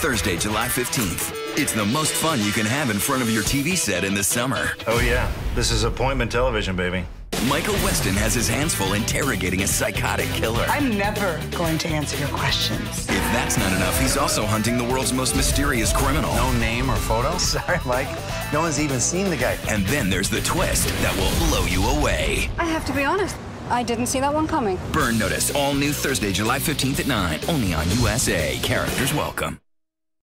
Thursday, July 15th. It's the most fun you can have in front of your TV set in the summer. Oh yeah, this is appointment television, baby. Michael Westen has his hands full interrogating a psychotic killer. I'm never going to answer your questions. If that's not enough, he's also hunting the world's most mysterious criminal. No name or photo? Sorry, Mike. No one's even seen the guy. And then there's the twist that will blow you away. I have to be honest, I didn't see that one comcoming. Burn Notice, all new Thursday, July 15th at 9, only on USA. Characters welcome.